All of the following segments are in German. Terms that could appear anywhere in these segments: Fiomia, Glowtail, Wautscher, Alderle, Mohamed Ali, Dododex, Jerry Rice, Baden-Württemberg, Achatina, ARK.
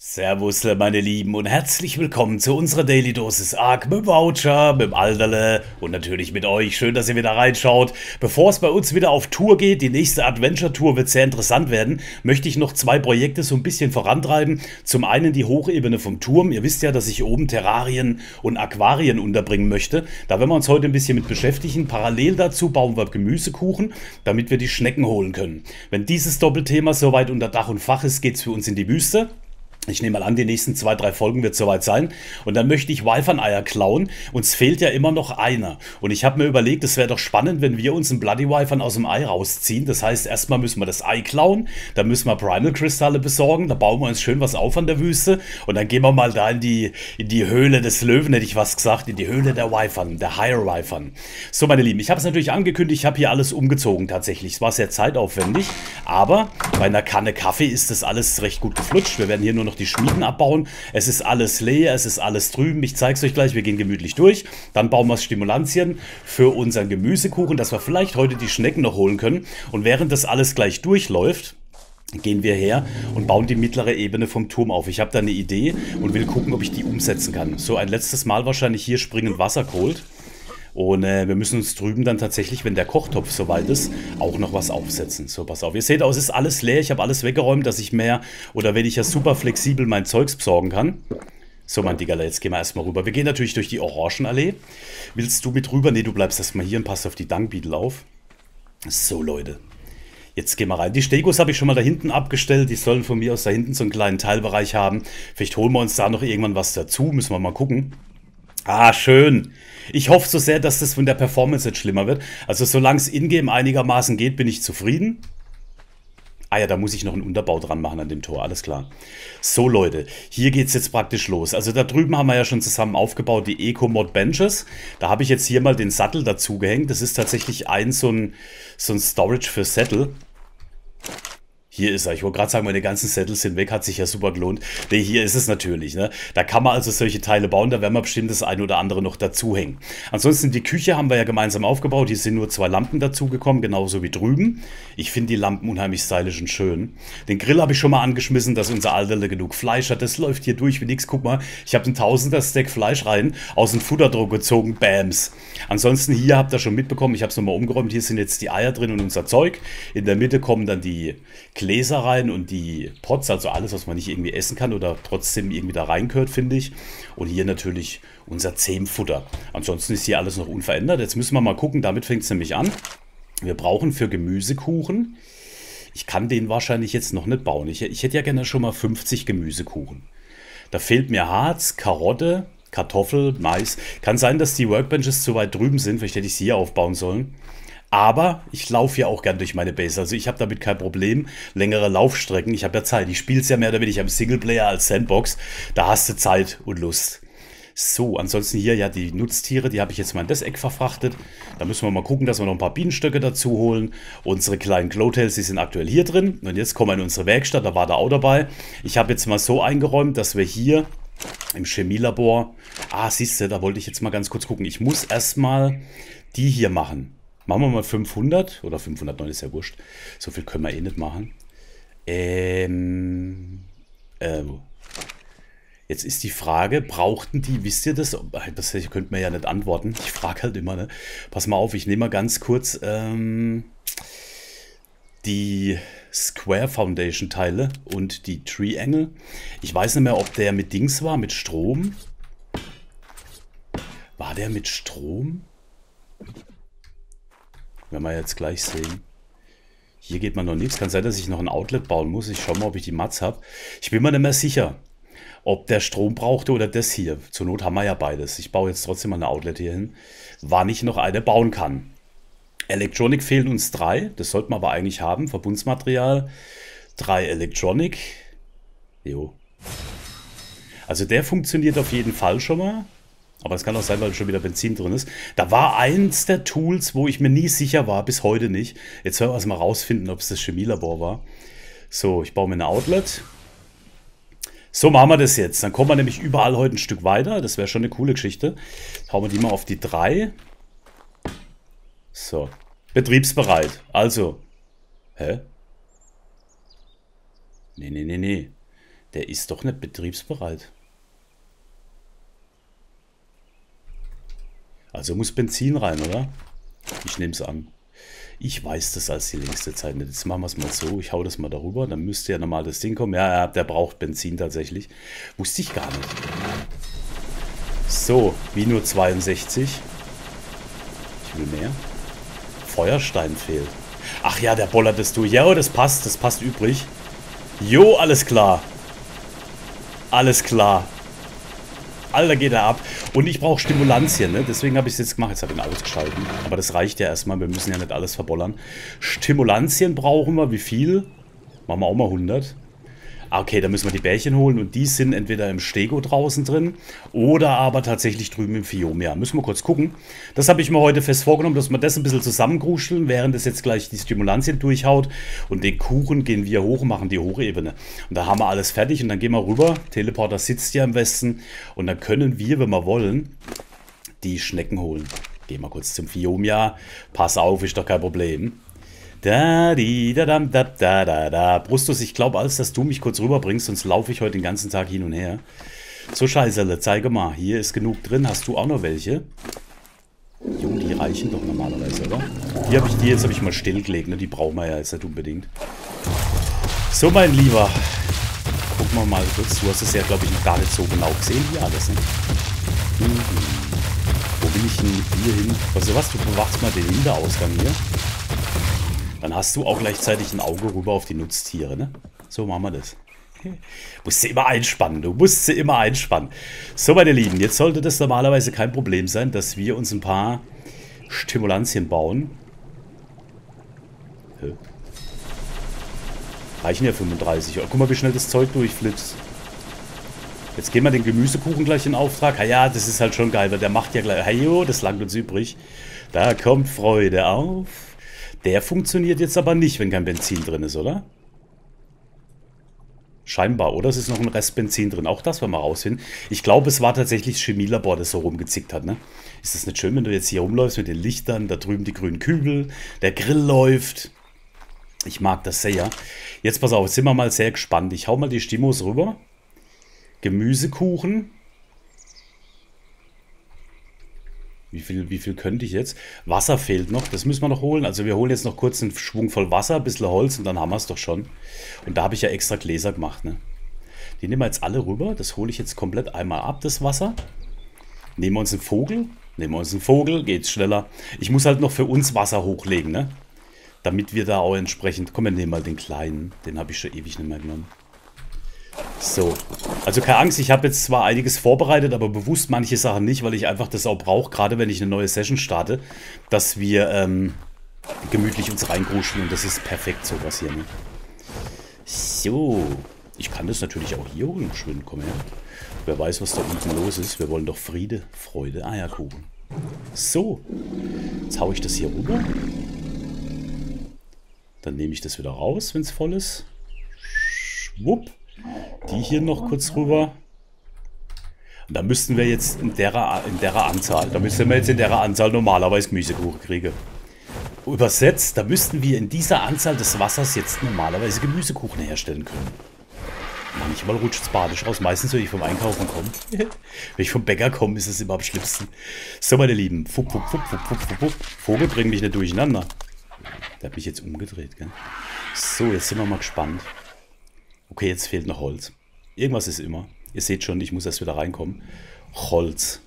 Servusle meine Lieben und herzlich willkommen zu unserer Daily Dosis ARK mit Wautscher, mit Alderle und natürlich mit euch. Schön, dass ihr wieder reinschaut. Bevor es bei uns wieder auf Tour geht, die nächste Adventure-Tour wird sehr interessant werden, möchte ich noch zwei Projekte so ein bisschen vorantreiben. Zum einen die Hochebene vom Turm. Ihr wisst ja, dass ich oben Terrarien und Aquarien unterbringen möchte. Da werden wir uns heute ein bisschen mit beschäftigen. Parallel dazu bauen wir Gemüsekuchen, damit wir die Schnecken holen können. Wenn dieses Doppelthema soweit unter Dach und Fach ist, geht es für uns in die Wüste. Ich nehme mal an, die nächsten 2, 3 Folgen wird soweit sein. Und dann möchte ich Walfern-Eier klauen. Uns fehlt ja immer noch einer. Und ich habe mir überlegt, es wäre doch spannend, wenn wir uns einen Bloody Walfern aus dem Ei rausziehen. Das heißt, erstmal müssen wir das Ei klauen. Dann müssen wir Primal-Kristalle besorgen. Da bauen wir uns schön was auf an der Wüste. Und dann gehen wir mal da in die Höhle des Löwen, hätte ich was gesagt. In die Höhle der Walfern, der Higher Walfern. So, meine Lieben, ich habe es natürlich angekündigt. Ich habe hier alles umgezogen tatsächlich. Es war sehr zeitaufwendig. Aber bei einer Kanne Kaffee ist das alles recht gut geflutscht. Wir werden hier nur noch die Schmieden abbauen. Es ist alles leer, es ist alles drüben. Ich zeige es euch gleich, wir gehen gemütlich durch. Dann bauen wir Stimulantien für unseren Gemüsekuchen, dass wir vielleicht heute die Schnecken noch holen können. Und während das alles gleich durchläuft, gehen wir her und bauen die mittlere Ebene vom Turm auf. Ich habe da eine Idee und will gucken, ob ich die umsetzen kann. So ein letztes Mal wahrscheinlich hier springend Wasser geholt. Und wir müssen uns drüben dann tatsächlich, wenn der Kochtopf soweit ist, auch noch was aufsetzen. So, pass auf. Ihr seht auch, es ist alles leer. Ich habe alles weggeräumt, dass ich mehr oder weniger super flexibel mein Zeugs besorgen kann. So, mein Diggerle, jetzt gehen wir erstmal rüber. Wir gehen natürlich durch die Orangenallee. Willst du mit rüber? Ne, du bleibst erstmal hier und passt auf die Dankbiedel auf. So, Leute. Jetzt gehen wir rein. Die Stegos habe ich schon mal da hinten abgestellt. Die sollen von mir aus da hinten so einen kleinen Teilbereich haben. Vielleicht holen wir uns da noch irgendwann was dazu. Müssen wir mal gucken. Ah, schön. Ich hoffe so sehr, dass das von der Performance jetzt schlimmer wird. Also solange es in-game einigermaßen geht, bin ich zufrieden. Ah ja, da muss ich noch einen Unterbau dran machen an dem Tor, alles klar. So Leute, hier geht es jetzt praktisch los. Also da drüben haben wir ja schon zusammen aufgebaut, die Eco-Mod-Benches. Da habe ich jetzt hier mal den Sattel dazu gehängt. Das ist tatsächlich so ein Storage für Sattel. Hier ist er. Ich wollte gerade sagen, meine ganzen Saddles sind weg, hat sich ja super gelohnt. Ne, hier ist es natürlich. Ne? Da kann man also solche Teile bauen, da werden wir bestimmt das ein oder andere noch dazu hängen. Ansonsten die Küche haben wir ja gemeinsam aufgebaut. Hier sind nur 2 Lampen dazugekommen, genauso wie drüben. Ich finde die Lampen unheimlich stylisch und schön. Den Grill habe ich schon mal angeschmissen, dass unser Alderle genug Fleisch hat. Das läuft hier durch wie nix. Guck mal, ich habe einen 1000er-Stack Fleisch rein, aus dem Futterdruck gezogen. Bams. Ansonsten hier habt ihr schon mitbekommen, ich habe es nochmal umgeräumt. Hier sind jetzt die Eier drin und unser Zeug. In der Mitte kommen dann die Gläser rein und die Pots, also alles, was man nicht irgendwie essen kann oder trotzdem irgendwie da reingehört, finde ich. Und hier natürlich unser Zähmfutter. Ansonsten ist hier alles noch unverändert. Jetzt müssen wir mal gucken, damit fängt es nämlich an. Wir brauchen für Gemüsekuchen, ich kann den wahrscheinlich jetzt noch nicht bauen. Ich hätte ja gerne schon mal 50 Gemüsekuchen. Da fehlt mir Harz, Karotte, Kartoffel, Mais. Kann sein, dass die Workbenches zu weit drüben sind, vielleicht hätte ich sie hier aufbauen sollen. Aber ich laufe ja auch gern durch meine Base. Also ich habe damit kein Problem. Längere Laufstrecken. Ich habe ja Zeit. Ich spiele es ja mehr oder weniger am Singleplayer als Sandbox. Da hast du Zeit und Lust. So, ansonsten hier ja die Nutztiere. Die habe ich jetzt mal in das Eck verfrachtet. Da müssen wir mal gucken, dass wir noch ein paar Bienenstöcke dazu holen. Unsere kleinen Glowtails, die sind aktuell hier drin. Und jetzt kommen wir in unsere Werkstatt. Da war der auch dabei. Ich habe jetzt mal so eingeräumt, dass wir hier im Chemielabor... Ah, siehst du, da wollte ich jetzt mal ganz kurz gucken. Ich muss erstmal die hier machen. Machen wir mal 500 oder 509 ist ja wurscht. So viel können wir eh nicht machen. Jetzt ist die Frage, brauchten die, wisst ihr das? Das könnt mir ja nicht antworten. Ich frage halt immer, ne? Pass mal auf, ich nehme mal ganz kurz die Square Foundation Teile und die Triangle. Ich weiß nicht mehr, ob der mit Dings war, mit Strom. War der mit Strom? Wenn wir jetzt gleich sehen. Hier geht man noch nichts. Kann sein, dass ich noch ein Outlet bauen muss. Ich schaue mal, ob ich die Mats habe. Ich bin mir nicht mehr sicher, ob der Strom brauchte oder das hier. Zur Not haben wir ja beides. Ich baue jetzt trotzdem mal eine Outlet hier hin, wann ich noch eine bauen kann. Electronic fehlen uns 3. Das sollten wir aber eigentlich haben. Verbundsmaterial. 3 Electronic. Jo. Also der funktioniert auf jeden Fall schon mal. Aber es kann auch sein, weil schon wieder Benzin drin ist. Da war eins der Tools, wo ich mir nie sicher war, bis heute nicht. Jetzt werden wir erstmal rausfinden, ob es das Chemielabor war. So, ich baue mir eine Outlet. So machen wir das jetzt. Dann kommen wir nämlich überall heute ein Stück weiter. Das wäre schon eine coole Geschichte. Hauen wir die mal auf die 3. So. Betriebsbereit. Also. Hä? Nee. Der ist doch nicht betriebsbereit. Also muss Benzin rein, oder? Ich nehme es an. Ich weiß das als die längste Zeit nicht. Jetzt machen wir es mal so. Ich hau das mal darüber. Dann müsste ja normal das Ding kommen. Ja, der braucht Benzin tatsächlich. Wusste ich gar nicht. So, Minus 62. Ich will mehr. Feuerstein fehlt. Ach ja, der bollert das durch. Ja, das passt übrig. Jo, alles klar. Alles klar. Alter, geht er ab. Und ich brauche Stimulantien, ne? Deswegen habe ich es jetzt gemacht. Jetzt habe ich ihn ausgeschalten. Aber das reicht ja erstmal. Wir müssen ja nicht alles verbollern. Stimulantien brauchen wir. Wie viel? Machen wir auch mal 100. Okay, da müssen wir die Bärchen holen. Und die sind entweder im Stego draußen drin oder aber tatsächlich drüben im Fiomia. Müssen wir kurz gucken. Das habe ich mir heute fest vorgenommen, dass wir das ein bisschen zusammengruscheln, während es jetzt gleich die Stimulantien durchhaut. Und den Kuchen gehen wir hoch und machen die Hochebene. Und da haben wir alles fertig. Und dann gehen wir rüber. Teleporter sitzt ja im Westen. Und dann können wir, wenn wir wollen, die Schnecken holen. Gehen wir kurz zum Fiomia. Pass auf, ist doch kein Problem. Da, di, da, dam, da, da, da, da. Brustus, ich glaube alles, dass du mich kurz rüberbringst, sonst laufe ich heute den ganzen Tag hin und her. So, Scheißerle, zeige mal. Hier ist genug drin. Hast du auch noch welche? Jo, die reichen doch normalerweise, oder? Hier habe ich die, jetzt habe ich mal stillgelegt, ne? Die brauchen wir ja jetzt nicht unbedingt. So, mein Lieber. Gucken wir mal kurz. Du hast es ja, glaube ich, noch gar nicht so genau gesehen. Ja, das nicht. Mhm. Wo bin ich denn hier hin? Weißt du was? Du bewachst mal den Hinterausgang hier. Dann hast du auch gleichzeitig ein Auge rüber auf die Nutztiere, ne? So machen wir das. Musst du immer einspannen, du musst sie immer einspannen. So, meine Lieben, jetzt sollte das normalerweise kein Problem sein, dass wir uns ein paar Stimulantien bauen. Hä? Reichen ja 35. Oh, guck mal, wie schnell das Zeug durchflipst. Jetzt gehen wir den Gemüsekuchen gleich in Auftrag. Ja, das ist halt schon geil, weil der macht ja gleich... Hey, jo, das langt uns übrig. Da kommt Freude auf. Der funktioniert jetzt aber nicht, wenn kein Benzin drin ist, oder? Scheinbar, oder? Es ist noch ein Rest Benzin drin. Auch das wollen wir rausfinden. Ich glaube, es war tatsächlich das Chemielabor, das so rumgezickt hat, ne? Ist das nicht schön, wenn du jetzt hier rumläufst mit den Lichtern, da drüben die grünen Kübel, der Grill läuft. Ich mag das sehr. Jetzt pass auf, jetzt sind wir mal sehr gespannt. Ich hau mal die Stimos rüber. Gemüsekuchen. Wie viel könnte ich jetzt? Wasser fehlt noch, das müssen wir noch holen. Also wir holen jetzt noch kurz einen Schwung voll Wasser, ein bisschen Holz und dann haben wir es doch schon. Und da habe ich ja extra Gläser gemacht, ne? Die nehmen wir jetzt alle rüber. Das hole ich jetzt komplett einmal ab, das Wasser. Nehmen wir uns einen Vogel. Nehmen wir uns einen Vogel, geht's schneller. Ich muss halt noch für uns Wasser hochlegen, ne? Damit wir da auch entsprechend... Komm, wir nehmen mal den kleinen. Den habe ich schon ewig nicht mehr genommen. So, also keine Angst, ich habe jetzt zwar einiges vorbereitet, aber bewusst manche Sachen nicht, weil ich einfach das auch brauche, gerade wenn ich eine neue Session starte, dass wir gemütlich uns reingruschen und das ist perfekt sowas hier, ne? So, ich kann das natürlich auch hier holen, schön, komm her. Wer weiß, was da unten los ist, wir wollen doch Friede, Freude, Eierkuchen. So, jetzt haue ich das hier rüber. Dann nehme ich das wieder raus, wenn es voll ist. Schwupp. Die hier noch kurz rüber. Und da müssten wir jetzt in derer Anzahl normalerweise Gemüsekuchen kriegen. Übersetzt, da müssten wir in dieser Anzahl des Wassers jetzt normalerweise Gemüsekuchen herstellen können. Manchmal rutscht es badisch aus. Meistens, wenn ich vom Einkaufen komme. Wenn ich vom Bäcker komme, ist es immer am schlimmsten. So, meine Lieben. Fupp, fupp, fupp, fupp, fupp, fupp, fupp. Vogel, bring mich nicht durcheinander. Der hat mich jetzt umgedreht, gell? So, jetzt sind wir mal gespannt. Okay, jetzt fehlt noch Holz. Irgendwas ist immer. Ihr seht schon, ich muss erst wieder reinkommen. Holz.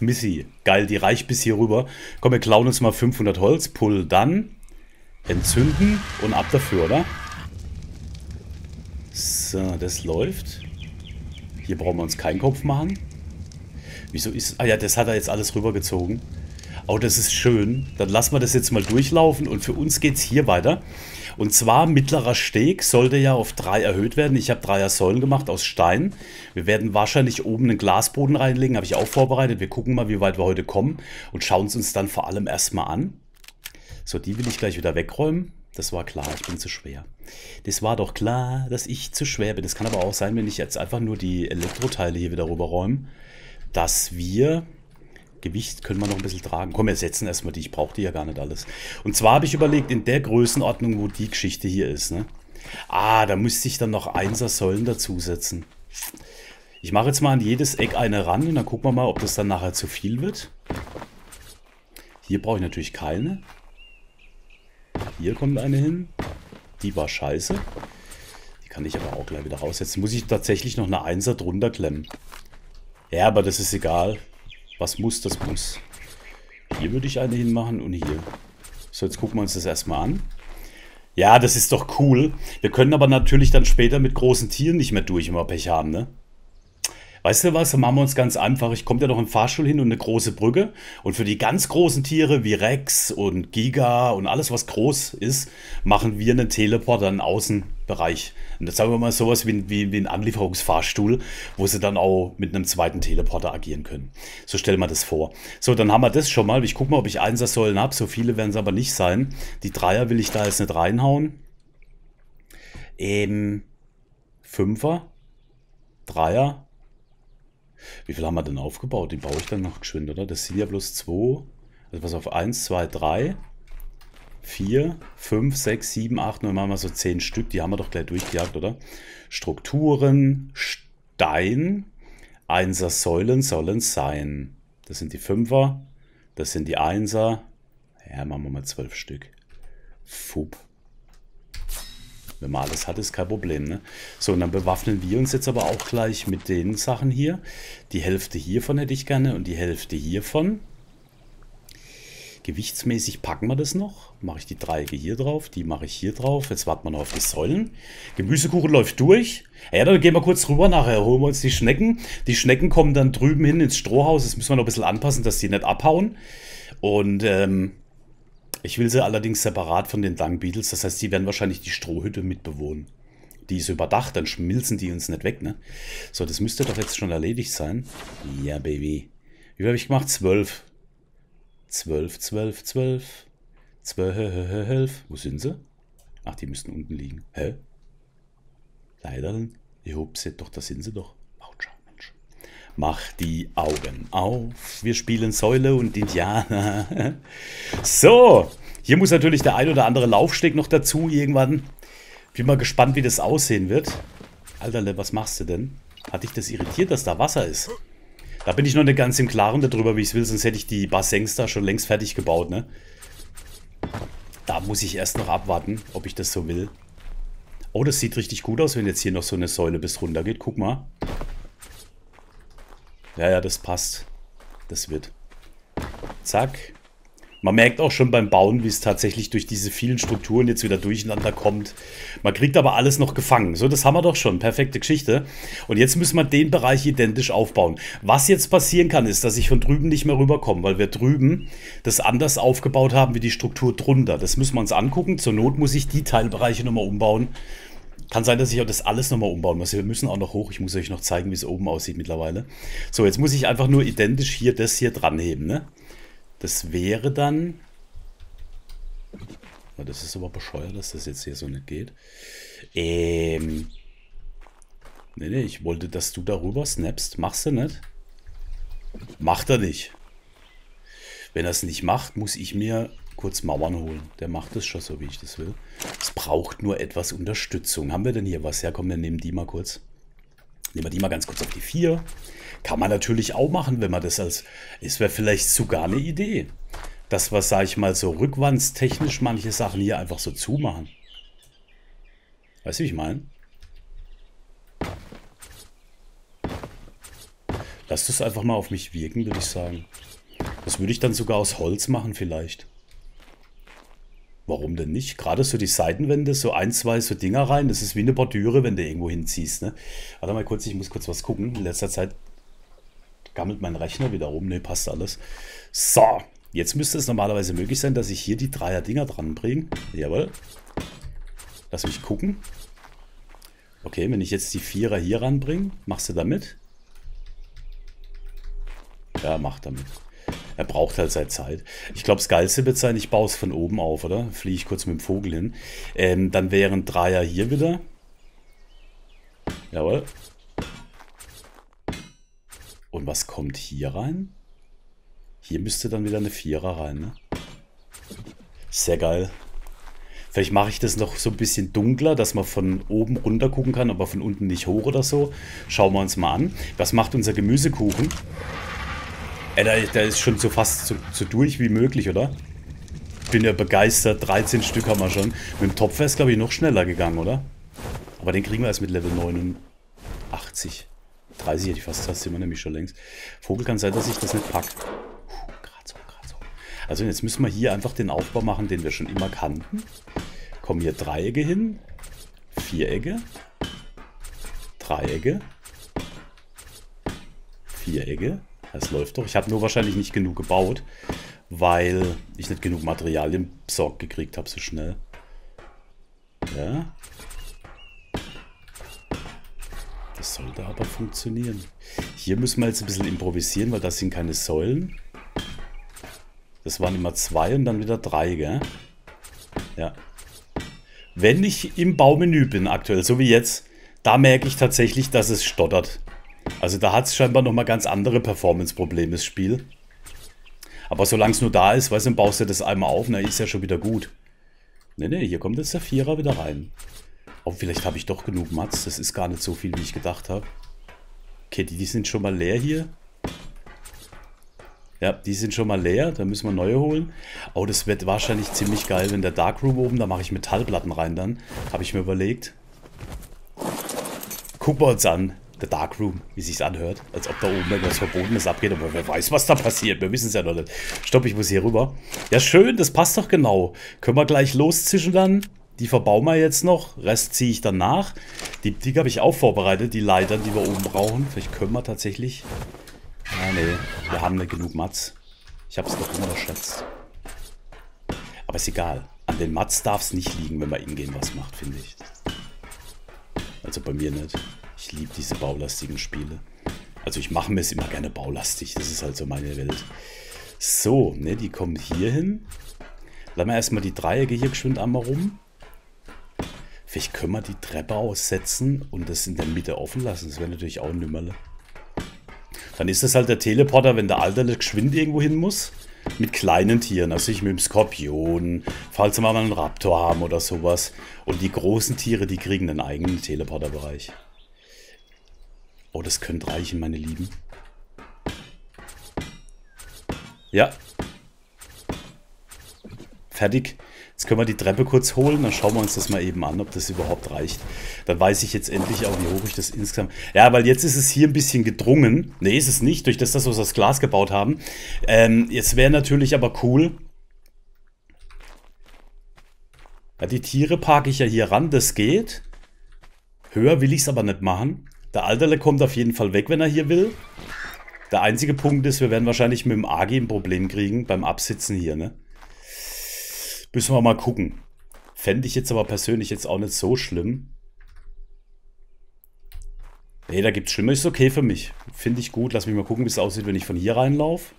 Missy. Geil, die reicht bis hier rüber. Komm, wir klauen uns mal 500 Holz. Pull dann. Entzünden. Und ab dafür, oder? So, das läuft. Hier brauchen wir uns keinen Kopf machen. Wieso ist... Ah ja, das hat er jetzt alles rübergezogen. Oh, das ist schön. Dann lassen wir das jetzt mal durchlaufen. Und für uns geht es hier weiter. Und zwar mittlerer Steg sollte ja auf 3 erhöht werden. Ich habe 3er Säulen gemacht aus Stein. Wir werden wahrscheinlich oben einen Glasboden reinlegen. Habe ich auch vorbereitet. Wir gucken mal, wie weit wir heute kommen. Und schauen es uns dann vor allem erstmal an. So, die will ich gleich wieder wegräumen. Das war klar, ich bin zu schwer. Das war doch klar, dass ich zu schwer bin. Das kann aber auch sein, wenn ich jetzt einfach nur die Elektroteile hier wieder rüberräume, dass wir... Gewicht können wir noch ein bisschen tragen. Komm, wir setzen erstmal die. Ich brauche die ja gar nicht alles. Und zwar habe ich überlegt, in der Größenordnung, wo die Geschichte hier ist, ne? Ah, da müsste ich dann noch 1er Säulen dazusetzen. Ich mache jetzt mal an jedes Eck eine ran und dann gucken wir mal, ob das dann nachher zu viel wird. Hier brauche ich natürlich keine. Hier kommt eine hin. Die war scheiße. Die kann ich aber auch gleich wieder raussetzen. Muss ich tatsächlich noch eine 1er drunter klemmen. Ja, aber das ist egal. Was muss, das muss. Hier würde ich eine hinmachen und hier. So, jetzt gucken wir uns das erstmal an. Ja, das ist doch cool. Wir können aber natürlich dann später mit großen Tieren nicht mehr durch, wenn wir Pech haben, ne? Weißt du was, dann machen wir uns ganz einfach. Ich komme ja noch im Fahrstuhl hin und eine große Brücke. Und für die ganz großen Tiere wie Rex und Giga und alles, was groß ist, machen wir einen Teleporter, einen Außenbereich. Und das sagen wir mal sowas wie einen Anlieferungsfahrstuhl, wo sie dann auch mit einem zweiten Teleporter agieren können. So stellen wir das vor. So, dann haben wir das schon mal. Ich gucke mal, ob ich 1er Säulen habe. So viele werden es aber nicht sein. Die 3er will ich da jetzt nicht reinhauen. 5er. 3er. Wie viel haben wir denn aufgebaut? Die baue ich dann noch geschwind, oder? Das sind ja bloß 2. Also pass auf, 1, 2, 3, 4, 5, 6, 7, 8, 9, machen wir so 10 Stück. Die haben wir doch gleich durchgejagt, oder? Strukturen, Stein, 1er Säulen sollen sein. Das sind die 5er, das sind die 1er. Ja, machen wir mal 12 Stück. Fupp. Wenn man alles hat, ist kein Problem, ne? So, und dann bewaffnen wir uns jetzt aber auch gleich mit den Sachen hier. Die Hälfte hiervon hätte ich gerne und die Hälfte hiervon. Gewichtsmäßig packen wir das noch. Mache ich die Dreiecke hier drauf, die mache ich hier drauf. Jetzt warten wir noch auf die Säulen. Gemüsekuchen läuft durch. Ja, dann gehen wir kurz rüber nachher, holen wir uns die Schnecken. Die Schnecken kommen dann drüben hin ins Strohhaus. Das müssen wir noch ein bisschen anpassen, dass die nicht abhauen. Und, ich will sie allerdings separat von den Dung-Beetles, das heißt, die werden wahrscheinlich die Strohhütte mitbewohnen. Die ist überdacht, dann schmilzen die uns nicht weg, ne? So, das müsste doch jetzt schon erledigt sein. Ja, Baby. Wie viel habe ich gemacht? 12. 12, 12, 12. 12. Wo sind sie? Ach, die müssten unten liegen. Hä? Leider. Ich hab sie doch, da sind sie doch. Mach die Augen auf. Wir spielen Säule und Indianer. So, hier muss natürlich der ein oder andere Laufsteg noch dazu irgendwann. Bin mal gespannt, wie das aussehen wird. Alderle, was machst du denn? Hat dich das irritiert, dass da Wasser ist? Da bin ich noch nicht ganz im Klaren darüber, wie ich es will. Sonst hätte ich die Bassins da schon längst fertig gebaut, ne? Da muss ich erst noch abwarten, ob ich das so will. Oh, das sieht richtig gut aus, wenn jetzt hier noch so eine Säule bis runter geht. Guck mal. Ja, das passt. Das wird. Zack. Man merkt auch schon beim Bauen, wie es tatsächlich durch diese vielen Strukturen jetzt wieder durcheinander kommt. Man kriegt aber alles noch gefangen. So, das haben wir doch schon. Perfekte Geschichte. Und jetzt müssen wir den Bereich identisch aufbauen. Was jetzt passieren kann, ist, dass ich von drüben nicht mehr rüberkomme, weil wir drüben das anders aufgebaut haben wie die Struktur drunter. Das müssen wir uns angucken. Zur Not muss ich die Teilbereiche nochmal umbauen. Kann sein, dass ich auch das alles nochmal umbauen muss. Wir müssen auch noch hoch. Ich muss euch noch zeigen, wie es oben aussieht mittlerweile. So, jetzt muss ich einfach nur identisch hier das hier dranheben, ne? Das wäre dann... Ja, das ist aber bescheuert, dass das jetzt hier so nicht geht. Nee, ich wollte, dass du darüber snappst. Machst du nicht? Macht er nicht. Wenn er es nicht macht, muss ich mir... kurz Mauern holen. Der macht das schon so, wie ich das will. Es braucht nur etwas Unterstützung. Haben wir denn hier was? Ja, komm, dann nehmen die mal kurz. Nehmen wir die mal ganz kurz auf die 4. Kann man natürlich auch machen, wenn man das als... Es wäre vielleicht sogar eine Idee, dass wir, sag ich mal, so rückwandstechnisch manche Sachen hier einfach so zumachen. Weißt du, wie ich meine? Lass das einfach mal auf mich wirken, würde ich sagen. Das würde ich dann sogar aus Holz machen vielleicht. Warum denn nicht? Gerade so die Seitenwände, so 1, 2 so Dinger rein. Das ist wie eine Bordüre, wenn du irgendwo hinziehst, ne? Warte mal kurz, ich muss kurz was gucken. In letzter Zeit gammelt mein Rechner wieder rum. Ne, passt alles. So, jetzt müsste es normalerweise möglich sein, dass ich hier die 3er-Dinger dran bringe. Jawohl. Lass mich gucken. Okay, wenn ich jetzt die 4er hier ranbringe, machst du damit? Ja, mach damit. Er braucht halt seine Zeit. Ich glaube, das Geilste wird sein, ich baue es von oben auf, oder? Fliege ich kurz mit dem Vogel hin. Dann wären 3er hier wieder. Jawohl. Und was kommt hier rein? Hier müsste dann wieder eine 4er rein, ne? Sehr geil. Vielleicht mache ich das noch so ein bisschen dunkler, dass man von oben runter gucken kann, aber von unten nicht hoch oder so. Schauen wir uns mal an. Was macht unser Gemüsekuchen? Da ist schon so fast so durch wie möglich, oder? Bin ja begeistert. 13 Stück haben wir schon. Mit dem Topf wäre es, glaube ich, noch schneller gegangen, oder? Aber den kriegen wir erst mit Level 89. 30 hätte ich fast, das sind wir nämlich schon längst. Vogel kann sein, dass ich das nicht packe. Gerade so. Also jetzt müssen wir hier einfach den Aufbau machen, den wir schon immer kannten. Kommen hier Dreiecke hin. Vierecke. Dreiecke. Vierecke. Das läuft doch. Ich habe nur wahrscheinlich nicht genug gebaut, weil ich nicht genug Materialien besorgt gekriegt habe so schnell. Ja. Das sollte aber funktionieren. Hier müssen wir jetzt ein bisschen improvisieren, weil das sind keine Säulen. Das waren immer 2 und dann wieder 3, gell? Ja. Wenn ich im Baumenü bin aktuell, so wie jetzt, da merke ich tatsächlich, dass es stottert. Also da hat es scheinbar nochmal ganz andere Performance-Probleme, das Spiel. Aber solange es nur da ist, weißt du, dann baust du das einmal auf, na, ist ja schon wieder gut. Ne, hier kommt jetzt der Vierer wieder rein. Oh, vielleicht habe ich doch genug Mats, das ist gar nicht so viel, wie ich gedacht habe. Okay, die sind schon mal leer hier. Ja, die sind schon mal leer, da müssen wir neue holen. Oh, das wird wahrscheinlich ziemlich geil, wenn der Darkroom oben, da mache ich Metallplatten rein dann, habe ich mir überlegt. Gucken wir uns an. Der Darkroom, wie sich's anhört, als ob da oben etwas Verbotenes abgeht, aber wer weiß, was da passiert, wir wissen es ja noch nicht. Stopp, ich muss hier rüber. Ja schön, das passt doch genau. Können wir gleich loszischen dann, die verbauen wir jetzt noch, Rest ziehe ich dann nach. Die habe ich auch vorbereitet, die Leitern, die wir oben brauchen, vielleicht können wir tatsächlich... Ah nee, wir haben nicht genug Mats, ich habe es doch unterschätzt. Aber ist egal, an den Mats darf es nicht liegen, wenn man ingehen was macht, finde ich. Also bei mir nicht. Ich liebe diese baulastigen Spiele. Also ich mache mir es immer gerne baulastig. Das ist halt so meine Welt. So, ne, die kommen hier hin. Lassen wir erstmal die Dreiecke hier geschwind einmal rum. Vielleicht können wir die Treppe aussetzen und das in der Mitte offen lassen. Das wäre natürlich auch ein Nümmerle. Dann ist das halt der Teleporter, wenn der Alderle geschwind irgendwo hin muss. Mit kleinen Tieren, also ich mit dem Skorpion, falls wir mal einen Raptor haben oder sowas. Und die großen Tiere, die kriegen einen eigenen Teleporterbereich. Oh, das könnte reichen, meine Lieben. Ja. Fertig. Jetzt können wir die Treppe kurz holen, dann schauen wir uns das mal eben an, ob das überhaupt reicht. Dann weiß ich jetzt endlich auch, wie hoch ich das insgesamt... Ja, weil jetzt ist es hier ein bisschen gedrungen. Ne, ist es nicht, durch das, was wir das Glas gebaut haben. Jetzt wäre natürlich aber cool... Ja, die Tiere parke ich ja hier ran, das geht. Höher will ich es aber nicht machen. Der Alderle kommt auf jeden Fall weg, wenn er hier will. Der einzige Punkt ist, wir werden wahrscheinlich mit dem AG ein Problem kriegen beim Absitzen hier, ne? Müssen wir mal gucken. Fände ich jetzt aber persönlich jetzt auch nicht so schlimm. Nee, da gibt's Schlimmer. Ist okay für mich. Finde ich gut. Lass mich mal gucken, wie es aussieht, wenn ich von hier reinlaufe.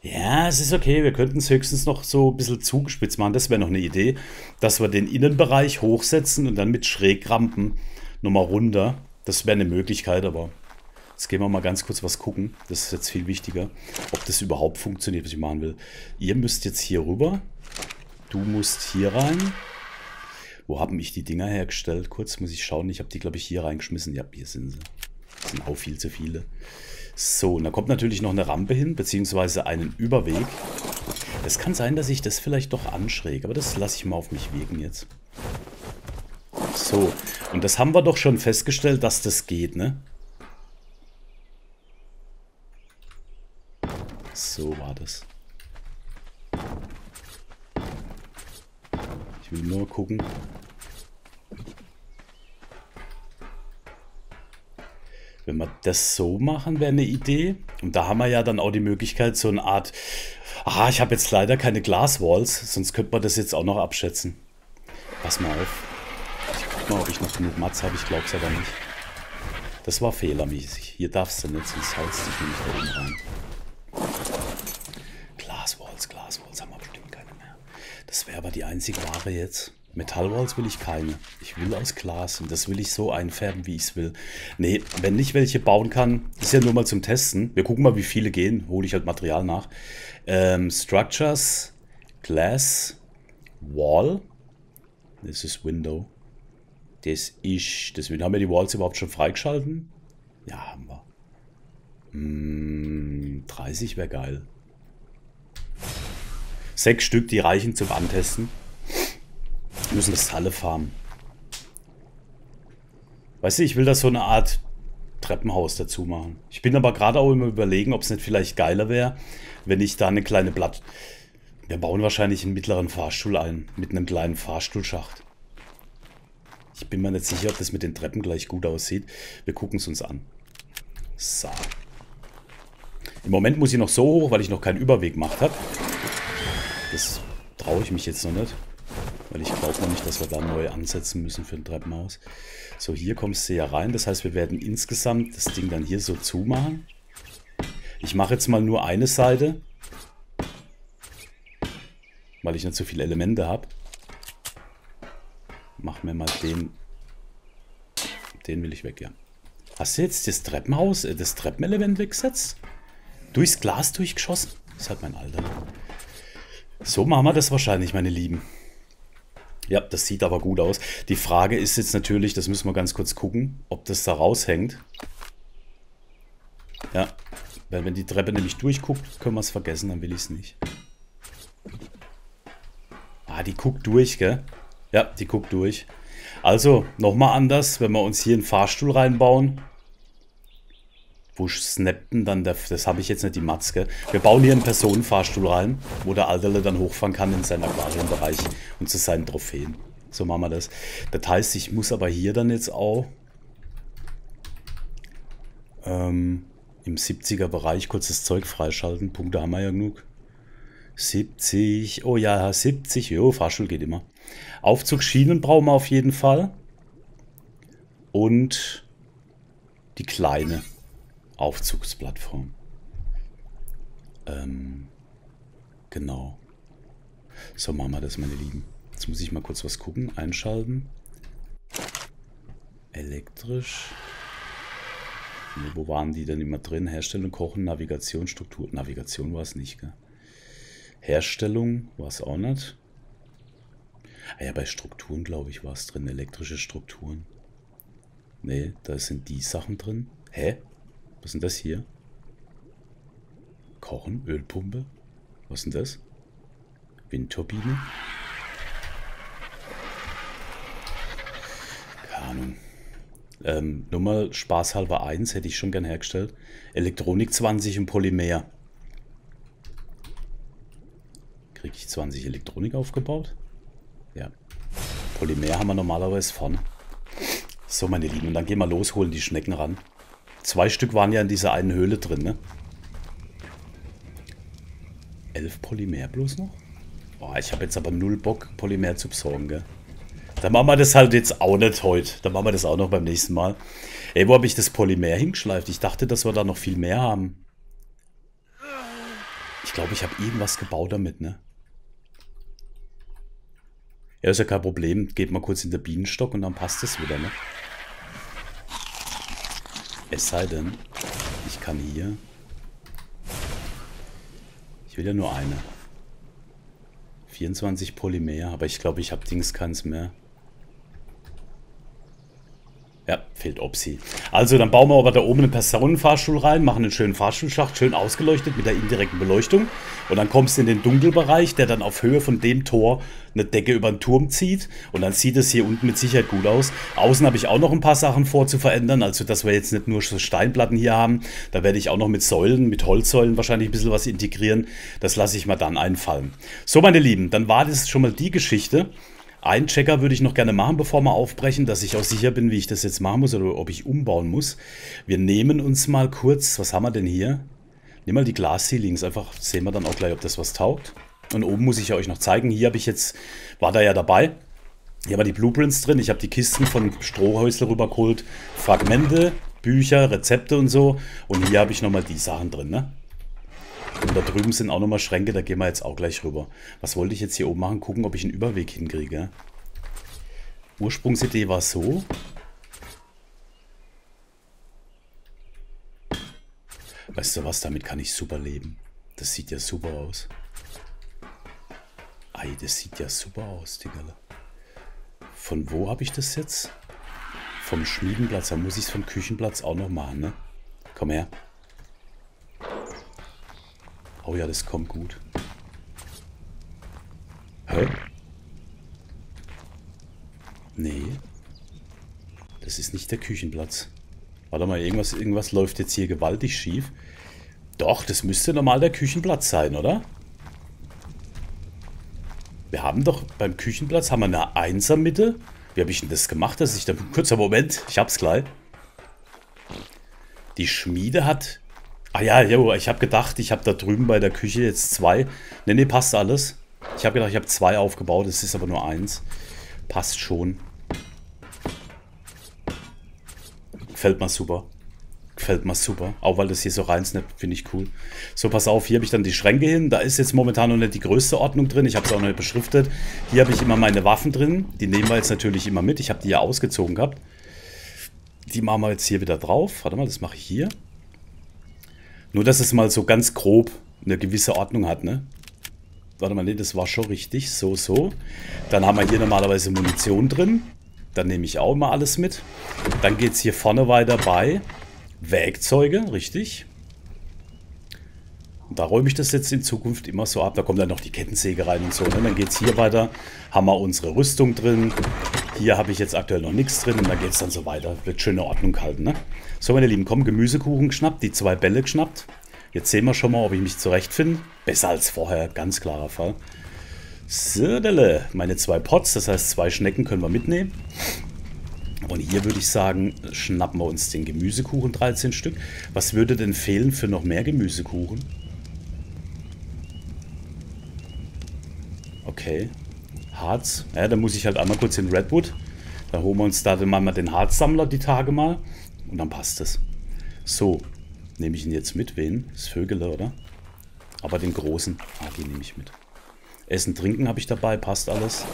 Ja, es ist okay. Wir könnten es höchstens noch so ein bisschen zugespitzt machen. Das wäre noch eine Idee, dass wir den Innenbereich hochsetzen und dann mit Schrägrampen nochmal runter. Das wäre eine Möglichkeit, aber jetzt gehen wir mal ganz kurz was gucken. Das ist jetzt viel wichtiger, ob das überhaupt funktioniert, was ich machen will. Ihr müsst jetzt hier rüber. Du musst hier rein. Wo habe ich die Dinger hergestellt? Kurz muss ich schauen. Ich habe die, glaube ich, hier reingeschmissen. Ja, hier sind sie. Das sind auch viel zu viele. So, und da kommt natürlich noch eine Rampe hin, beziehungsweise einen Überweg. Es kann sein, dass ich das vielleicht doch anschräge, aber das lasse ich mal auf mich wirken jetzt. So, und das haben wir doch schon festgestellt, dass das geht, ne? So war das. Ich will nur gucken. Wenn wir das so machen, wäre eine Idee. Und da haben wir ja dann auch die Möglichkeit, so eine Art... Ah, ich habe jetzt leider keine Glaswalls, sonst könnte man das jetzt auch noch abschätzen. Pass mal auf. Mal, ob ich noch genug Mats habe, ich glaube es aber nicht. Das war fehlermäßig. Hier darfst du nicht, sonst haust dich nämlich da oben rein. Glaswalls haben wir bestimmt keine mehr. Das wäre aber die einzige Ware jetzt. Metallwalls will ich keine. Ich will aus Glas und das will ich so einfärben, wie ich es will. Nee, wenn ich welche bauen kann, ist ja nur mal zum Testen. Wir gucken mal, wie viele gehen. Hole ich halt Material nach. Structures, Glass, Wall. Das ist Window. Das ist... Deswegen haben wir die Walls überhaupt schon freigeschalten? Ja, haben wir. 30 wäre geil. 6 Stück, die reichen zum Antesten. Wir müssen das Halle farmen. Weißt du, ich will da so eine Art Treppenhaus dazu machen. Ich bin aber gerade auch immer überlegen, ob es nicht vielleicht geiler wäre, wenn ich da eine kleine Blatt... Wir bauen wahrscheinlich einen mittleren Fahrstuhl ein, mit einem kleinen Fahrstuhlschacht. Ich bin mir nicht sicher, ob das mit den Treppen gleich gut aussieht. Wir gucken es uns an. So. Im Moment muss ich noch so hoch, weil ich noch keinen Überweg gemacht habe. Das traue ich mich jetzt noch nicht. Weil ich glaube noch nicht, dass wir da neu ansetzen müssen für ein Treppenhaus. So, hier kommst du ja rein. Das heißt, wir werden insgesamt das Ding dann hier so zumachen. Ich mache jetzt mal nur eine Seite. Weil ich nicht so viele Elemente habe. Mach mir mal den. Den will ich weg, ja. Hast du jetzt das Treppenhaus, das Treppenelement weggesetzt? Durchs Glas durchgeschossen? Das ist halt mein Alter. So machen wir das wahrscheinlich, meine Lieben. Ja, das sieht aber gut aus. Die Frage ist jetzt natürlich, das müssen wir ganz kurz gucken, ob das da raushängt. Ja, wenn die Treppe nämlich durchguckt, können wir es vergessen, dann will ich es nicht. Ah, die guckt durch, gell? Ja, die guckt durch. Also, nochmal anders, wenn wir uns hier einen Fahrstuhl reinbauen. Wo snappten dann der... Das habe ich jetzt nicht die Matzke. Wir bauen hier einen Personenfahrstuhl rein, wo der Alderle dann hochfahren kann in seinen Aquariumbereich und zu seinen Trophäen. So machen wir das. Das heißt, ich muss aber hier dann jetzt auch im 70er-Bereich kurzes Zeug freischalten. Punkte haben wir ja genug. 70, oh ja, 70, jo, Fahrstuhl geht immer. Aufzugsschienen brauchen wir auf jeden Fall. Und die kleine Aufzugsplattform. Genau. So machen wir das, meine Lieben. Jetzt muss ich mal kurz was gucken, einschalten. Elektrisch. Nee, wo waren die denn immer drin? Herstellung, Kochen, Navigation, Struktur. Navigation war es nicht, gell? Herstellung war es auch nicht. Ah ja, bei Strukturen, glaube ich, war es drin. Elektrische Strukturen. Nee, da sind die Sachen drin. Hä? Was sind das hier? Kochen, Ölpumpe. Was sind das? Windturbine. Keine Ahnung. Nur mal spaßhalber 1 hätte ich schon gern hergestellt. Elektronik 20 und Polymer. Kriege ich 20 Elektronik aufgebaut? Ja. Polymer haben wir normalerweise vorne. So, meine Lieben, und dann gehen wir los, holen die Schnecken ran. 2 Stück waren ja in dieser einen Höhle drin, ne? 11 Polymer bloß noch? Oh, ich habe jetzt aber 0 Bock, Polymer zu besorgen, gell? Dann machen wir das halt jetzt auch nicht heute. Dann machen wir das auch noch beim nächsten Mal. Ey, wo habe ich das Polymer hingeschleift? Ich dachte, dass wir da noch viel mehr haben. Ich glaube, ich habe irgendwas gebaut damit, ne? Ja, ist ja kein Problem. Geht mal kurz in den Bienenstock und dann passt es wieder, ne? Es sei denn, ich kann hier... Ich will ja nur eine. 24 Polymer, aber ich glaube, ich habe Dings keins mehr. Ja, fehlt Opsi. Also, dann bauen wir aber da oben einen Personenfahrstuhl rein, machen einen schönen Fahrstuhlschacht, schön ausgeleuchtet mit der indirekten Beleuchtung. Und dann kommst du in den Dunkelbereich, der dann auf Höhe von dem Tor eine Decke über den Turm zieht. Und dann sieht es hier unten mit Sicherheit gut aus. Außen habe ich auch noch ein paar Sachen vorzuverändern, also dass wir jetzt nicht nur so Steinplatten hier haben. Da werde ich auch noch mit Säulen, mit Holzsäulen wahrscheinlich ein bisschen was integrieren. Das lasse ich mal dann einfallen. So, meine Lieben, dann war das schon mal die Geschichte. Einen Checker würde ich noch gerne machen, bevor wir aufbrechen, dass ich auch sicher bin, wie ich das jetzt machen muss oder ob ich umbauen muss. Wir nehmen uns mal kurz, was haben wir denn hier? Nehmen mal die Glas-Ceilings, einfach sehen wir dann auch gleich, ob das was taugt. Und oben muss ich ja euch noch zeigen, hier habe ich jetzt, war da ja dabei, hier haben wir die Blueprints drin, ich habe die Kisten von Strohhäusle rübergeholt, Fragmente, Bücher, Rezepte und so. Und hier habe ich nochmal die Sachen drin, ne? Und da drüben sind auch nochmal Schränke, da gehen wir jetzt auch gleich rüber. Was wollte ich jetzt hier oben machen? Gucken, ob ich einen Überweg hinkriege. Ursprungsidee war so. Weißt du was, damit kann ich super leben. Das sieht ja super aus. Ei, das sieht ja super aus, Digga. Von wo habe ich das jetzt? Vom Schmiedenplatz. Da muss ich es vom Küchenplatz auch noch machen, ne? Komm her. Oh ja, das kommt gut. Hä? Nee. Das ist nicht der Küchenplatz. Warte mal, irgendwas läuft jetzt hier gewaltig schief. Doch, das müsste normal der Küchenplatz sein, oder? Wir haben doch beim Küchenplatz haben wir eine 1 am Mitte. Wie habe ich denn das gemacht, dass ich da... Kurzer Moment, ich hab's gleich. Die Schmiede hat... Ah ja, jo, ich habe gedacht, ich habe da drüben bei der Küche jetzt 2. Ne, ne, passt alles. Ich habe gedacht, ich habe 2 aufgebaut, es ist aber nur 1. Passt schon. Gefällt mir super. Gefällt mir super. Auch weil das hier so reinsnappt, finde ich cool. So, pass auf, hier habe ich dann die Schränke hin. Da ist jetzt momentan noch nicht die größte Ordnung drin. Ich habe es auch noch nicht beschriftet. Hier habe ich immer meine Waffen drin. Die nehmen wir jetzt natürlich immer mit. Ich habe die ja ausgezogen gehabt. Die machen wir jetzt hier wieder drauf. Warte mal, das mache ich hier. Nur, dass es mal so ganz grob eine gewisse Ordnung hat, ne? Warte mal, ne, das war schon richtig. So, so. Dann haben wir hier normalerweise Munition drin. Dann nehme ich auch immer alles mit. Dann geht es hier vorne weiter bei Werkzeuge, richtig. Und da räume ich das jetzt in Zukunft immer so ab. Da kommt dann noch die Kettensäge rein und so. Und dann geht es hier weiter. Haben wir unsere Rüstung drin. Hier habe ich jetzt aktuell noch nichts drin und da geht es dann so weiter. Wird schöne Ordnung halten, ne? So, meine Lieben, komm, Gemüsekuchen geschnappt, die 2 Bälle geschnappt. Jetzt sehen wir schon mal, ob ich mich zurechtfinde. Besser als vorher, ganz klarer Fall. So, meine 2 Pots, das heißt 2 Schnecken können wir mitnehmen. Und hier würde ich sagen, schnappen wir uns den Gemüsekuchen, 13 Stück. Was würde denn fehlen für noch mehr Gemüsekuchen? Okay. Harz. Ja, dann muss ich halt einmal kurz in Redwood. Da holen wir uns da dann mal den Harzsammler die Tage mal. Und dann passt es. So. Nehme ich ihn jetzt mit? Wen? Das Vögele, oder? Aber den großen. Ah, den nehme ich mit. Essen, Trinken habe ich dabei. Passt alles.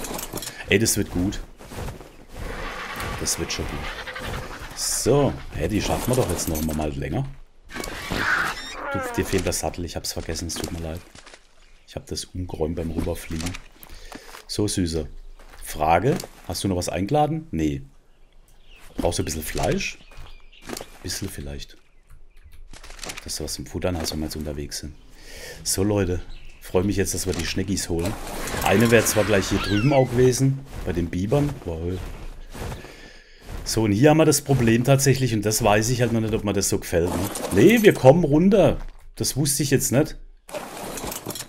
Ey, das wird gut. Das wird schon gut. So. Hey, die schaffen wir doch jetzt noch mal länger. Du, dir fehlt das Sattel. Ich habe es vergessen. Es tut mir leid. Ich habe das umgeräumt beim Rüberfliegen. So, Süße. Frage. Hast du noch was eingeladen? Nee. Brauchst du ein bisschen Fleisch? Ein bisschen vielleicht. Dass du was zum Futtern hast, wenn wir jetzt unterwegs sind. So, Leute. Freue mich jetzt, dass wir die Schneckis holen. Eine wäre zwar gleich hier drüben auch gewesen. Bei den Bibern. Wow. So, und hier haben wir das Problem tatsächlich. Und das weiß ich halt noch nicht, ob mir das so gefällt. Ne? Nee, wir kommen runter. Das wusste ich jetzt nicht.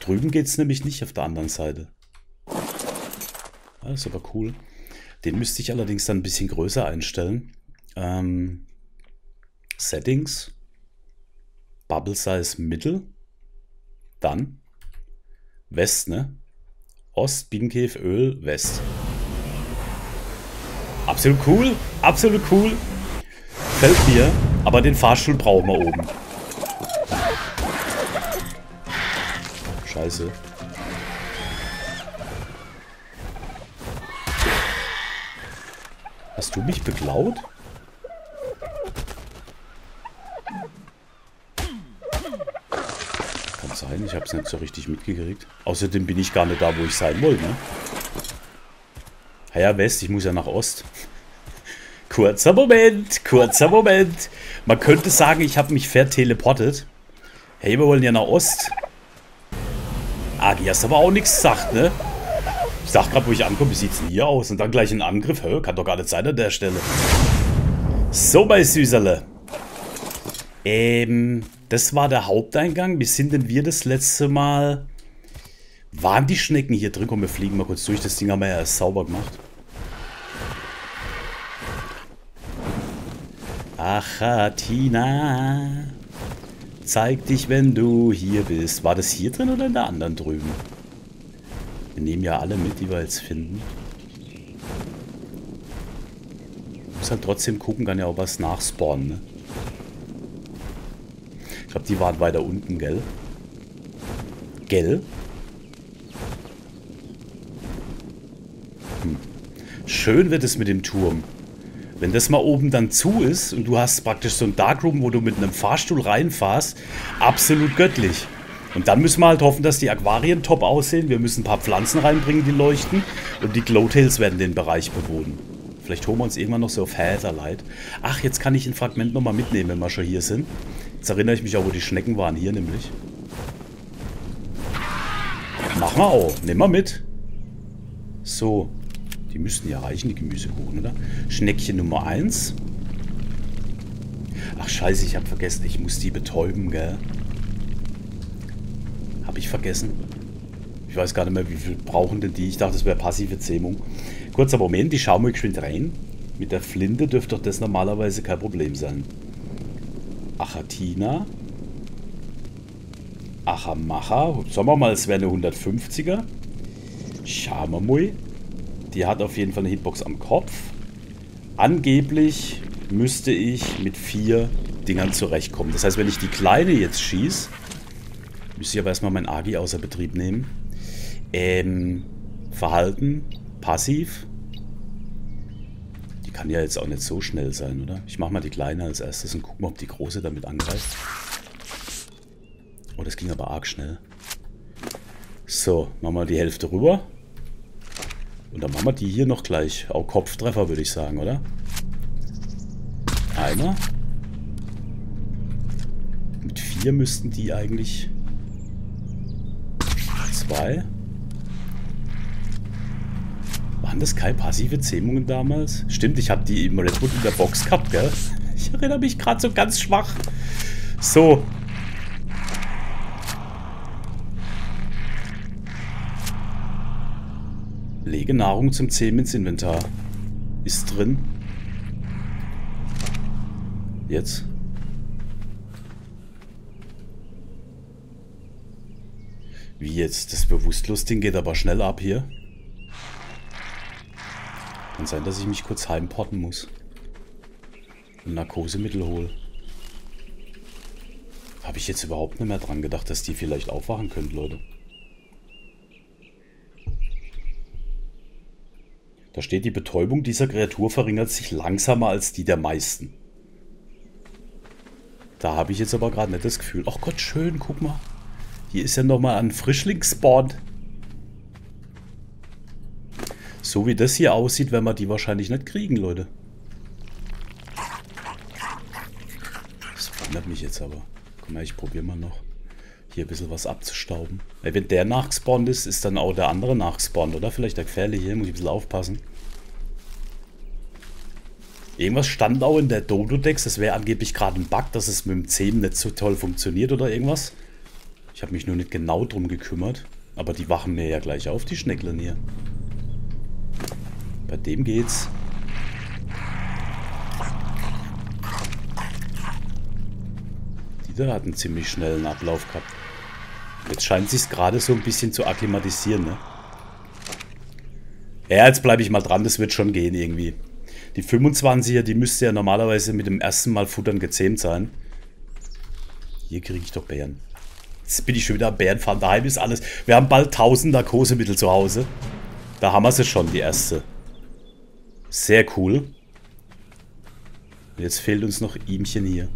Drüben geht es nämlich nicht auf der anderen Seite. Das ist aber cool. Den müsste ich allerdings dann ein bisschen größer einstellen. Settings. Bubble Size Mittel. Dann. West, ne? Ost, Bienenkäf, Öl, West. Absolut cool. Absolut cool. Fällt mir. Aber den Fahrstuhl brauchen wir oben. Scheiße. Hast du mich beklaut? Kann sein, ich habe es nicht so richtig mitgekriegt. Außerdem bin ich gar nicht da, wo ich sein wollte, ne? Ja, West, ich muss ja nach Ost. Kurzer Moment, kurzer Moment. Man könnte sagen, ich habe mich verteleportet. Hey, wir wollen ja nach Ost. Ah, die hast aber auch nichts gesagt, ne? Ich sag gerade, wo ich ankomme, wie sieht es denn hier aus? Und dann gleich ein Angriff. Hä? Kann doch gar nicht sein an der Stelle. So, bei Süßerle. Das war der Haupteingang. Wie sind denn wir das letzte Mal? Waren die Schnecken hier drin? Komm, wir fliegen mal kurz durch. Das Ding haben wir ja erst sauber gemacht. Achatina. Zeig dich, wenn du hier bist. War das hier drin oder in der anderen drüben? Wir nehmen ja alle mit, die wir jetzt finden. Muss halt trotzdem gucken, kann ja auch was nachspawnen, ne? Ich glaube, die waren weiter unten, gell? Gell? Hm. Schön wird es mit dem Turm. Wenn das mal oben dann zu ist und du hast praktisch so ein Darkroom, wo du mit einem Fahrstuhl reinfährst, absolut göttlich. Und dann müssen wir halt hoffen, dass die Aquarien top aussehen. Wir müssen ein paar Pflanzen reinbringen, die leuchten. Und die Glowtails werden den Bereich bewohnen. Vielleicht holen wir uns irgendwann noch so auf Heatherlight. Ach, jetzt kann ich ein Fragment nochmal mitnehmen, wenn wir schon hier sind. Jetzt erinnere ich mich auch, wo die Schnecken waren. Hier nämlich. Mach mal auf. Nehmen wir mit. So. Die müssten ja reichen, die Gemüsekuchen, oder? Schneckchen Nummer 1. Ach, scheiße, ich habe vergessen. Ich muss die betäuben, gell? Habe ich vergessen. Ich weiß gar nicht mehr, wie viel brauchen denn die. Ich dachte, das wäre passive Zähmung. Kurzer Moment, die schauen wir geschwind rein. Mit der Flinte dürfte doch das normalerweise kein Problem sein. Achatina. Achamacha. Sagen wir mal, es wäre eine 150er. Schamamui. Die hat auf jeden Fall eine Hitbox am Kopf. Angeblich müsste ich mit 4 Dingern zurechtkommen. Das heißt, wenn ich die Kleine jetzt schieße, müsste ich aber erstmal mein Agi außer Betrieb nehmen. Verhalten. Passiv. Die kann ja jetzt auch nicht so schnell sein, oder? Ich mache mal die Kleine als erstes und guck mal, ob die Große damit angreift. Oh, das ging aber arg schnell. So, machen wir die Hälfte rüber. Und dann machen wir die hier noch gleich. Auch Kopftreffer, würde ich sagen, oder? Einer. Mit 4 müssten die eigentlich... 2. Waren das keine passive Zähmungen damals? Stimmt, ich habe die im Redwood in der Box gehabt, gell? Ich erinnere mich gerade so ganz schwach. So. Lege Nahrung zum Zähmen ins Inventar. Ist drin. Jetzt. Wie jetzt? Das Bewusstlosding geht aber schnell ab hier. Kann sein, dass ich mich kurz heimporten muss. Und Narkosemittel hole. Habe ich jetzt überhaupt nicht mehr dran gedacht, dass die vielleicht aufwachen können, Leute. Da steht, die Betäubung dieser Kreatur verringert sich langsamer als die der meisten. Da habe ich jetzt aber gerade nicht das Gefühl. Ach Gott, schön, guck mal. Hier ist ja nochmal ein Frischlingsspawn. So wie das hier aussieht, werden wir die wahrscheinlich nicht kriegen, Leute. Das verwundert mich jetzt aber. Komm mal, ich probiere mal noch, hier ein bisschen was abzustauben. Wenn der nachgespawnt ist, ist dann auch der andere nachgespawnt, oder? Vielleicht der gefährliche, hier muss ich ein bisschen aufpassen. Irgendwas stand auch in der Dododex, das wäre angeblich gerade ein Bug, dass es mit dem Zähmen nicht so toll funktioniert oder irgendwas. Ich habe mich nur nicht genau drum gekümmert. Aber die wachen mir ja gleich auf, die Schnecklen hier. Bei dem geht's. Die da hat einen ziemlich schnellen Ablauf gehabt. Jetzt scheint sich's gerade so ein bisschen zu akklimatisieren, ne? Ja, jetzt bleibe ich mal dran, das wird schon gehen irgendwie. Die 25er, die müsste ja normalerweise mit dem ersten Mal futtern gezähmt sein. Hier kriege ich doch Bären. Jetzt bin ich schon wieder am Bärenfarm. Daheim ist alles. Wir haben bald 1000 Narkosemittel zu Hause. Da haben wir sie schon, die erste. Sehr cool. Und jetzt fehlt uns noch ihmchen hier.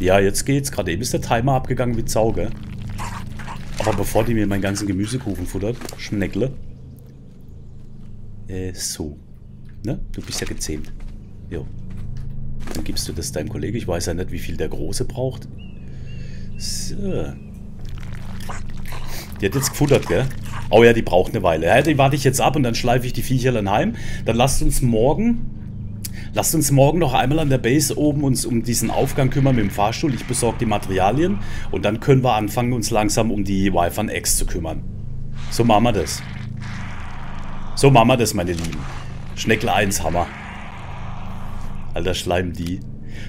Ja, jetzt geht's. Gerade eben ist der Timer abgegangen wie Zauge. Aber bevor die mir meinen ganzen Gemüsekuchen futtert, Schneckle. So. Ne? Du bist ja gezähmt. Jo. Dann gibst du das deinem Kollegen. Ich weiß ja nicht, wie viel der Große braucht. So. Die hat jetzt gefuttert, gell? Oh ja, die braucht eine Weile. Ja, die warte ich jetzt ab und dann schleife ich die Viecherlein heim. Dann lasst uns morgen noch einmal an der Base oben uns um diesen Aufgang kümmern mit dem Fahrstuhl. Ich besorge die Materialien und dann können wir anfangen, uns langsam um die Wifern X zu kümmern. So machen wir das. So machen wir das, meine Lieben. Schneckle 1 Hammer. Alter, schleim die.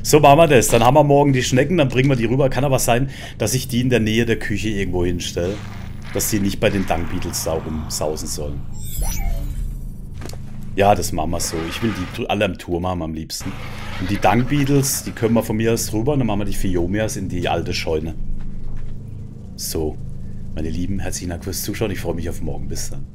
So machen wir das. Dann haben wir morgen die Schnecken, dann bringen wir die rüber. Kann aber sein, dass ich die in der Nähe der Küche irgendwo hinstelle. Dass die nicht bei den Dung-Beetles da rumsausen sollen. Ja, das machen wir so. Ich will die alle am Turm haben am liebsten. Und die Dung-Beetles, die können wir von mir aus rüber. Und dann machen wir die Phiomias in die alte Scheune. So, meine Lieben, herzlichen Dank fürs Zuschauen. Ich freue mich auf morgen. Bis dann.